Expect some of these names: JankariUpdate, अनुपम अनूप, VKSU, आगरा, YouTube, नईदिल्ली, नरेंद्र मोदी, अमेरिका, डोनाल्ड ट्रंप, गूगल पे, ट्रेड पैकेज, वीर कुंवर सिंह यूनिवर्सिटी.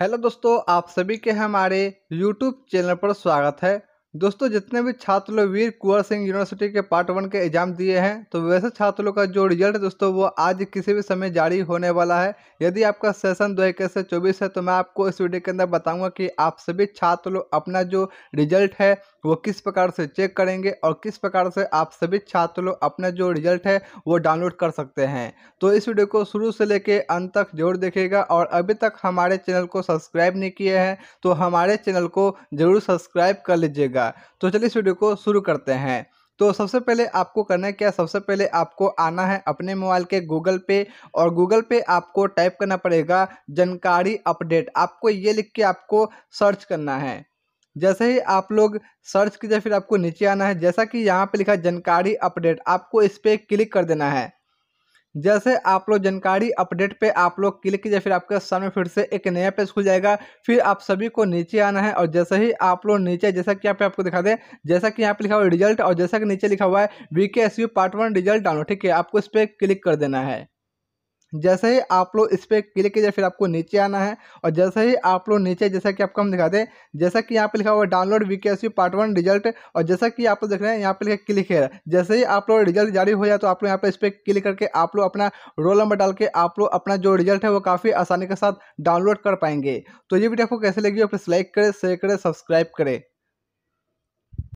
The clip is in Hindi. हेलो दोस्तों, आप सभी के हमारे YouTube चैनल पर स्वागत है। दोस्तों, जितने भी छात्र लोग वीर कुंवर सिंह यूनिवर्सिटी के पार्ट 1 के एग्जाम दिए हैं, तो वैसे छात्र लोग का जो रिजल्ट दोस्तों वो आज किसी भी समय जारी होने वाला है। यदि आपका सेशन 2021 से 2024 है, तो मैं आपको इस वीडियो के अंदर बताऊंगा कि आप सभी छात्र लोग अपना जो रिजल्ट है वो किस प्रकार से चेक करेंगे और किस प्रकार से आप सभी छात्र लोग अपना जो रिजल्ट है वो डाउनलोड कर सकते हैं। तो इस वीडियो को शुरू से लेकर अंत तक जरूर देखिएगा, और अभी तक हमारे चैनल को सब्सक्राइब नहीं किए हैं तो हमारे चैनल को जरूर सब्सक्राइब कर लीजिएगा। तो चलिए इस वीडियो को शुरू करते हैं। तो सबसे पहले आपको करना क्या, सबसे पहले आपको आना है अपने मोबाइल के गूगल पे, और गूगल पे आपको टाइप करना पड़ेगा जानकारी अपडेट। आपको ये लिख के आपको सर्च करना है। जैसे ही आप लोग सर्च कीजिए, फिर आपको नीचे आना है। जैसा कि यहाँ पे लिखा जानकारी अपडेट, आपको इस पर क्लिक कर देना है। जैसे आप लोग जानकारी अपडेट पे आप लोग क्लिक कीजिए, फिर आपके सामने फिर से एक नया पेज खुल जाएगा। फिर आप सभी को नीचे आना है, और जैसे ही आप लोग नीचे, जैसा कि यहाँ पे आपको दिखा दें, जैसा कि यहाँ पे लिखा हुआ है रिजल्ट, और जैसा कि नीचे लिखा हुआ है VKSU पार्ट 1 रिजल्ट डाउनलोड, ठीक है, आपको इस पर क्लिक कर देना है। जैसे ही आप लोग इस पर क्लिक कीजिए, फिर आपको नीचे आना है, और जैसे ही आप लोग नीचे, जैसा कि आपको हम दिखा दें, जैसा कि यहाँ पे लिखा हुआ है डाउनलोड VKSU पार्ट 1 रिजल्ट, और जैसा कि आप लोग देख रहे हैं यहाँ पे लिखा क्लिक है। जैसे ही आप लोग रिजल्ट जारी हो जाए, तो आप लोग यहाँ पे इस पर क्लिक करके आप लोग अपना रोल नंबर डाल के आप लोग अपना जो रिजल्ट है वो काफ़ी आसानी के साथ डाउनलोड कर पाएंगे। तो ये वीडियो आपको कैसे लगी, प्लीज़ लाइक करें, शेयर करें, सब्सक्राइब करें।